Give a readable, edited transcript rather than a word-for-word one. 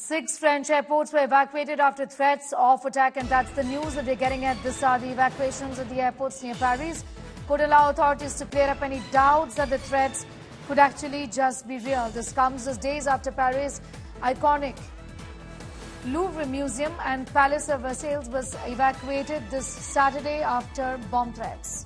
Six French airports were evacuated after threats of attack, and that's the news that they're getting at this hour. The evacuations at the airports near Paris could allow authorities to clear up any doubts that the threats could actually just be real. This comes as days after Paris' iconic Louvre Museum and Palace of Versailles was evacuated this Saturday after bomb threats.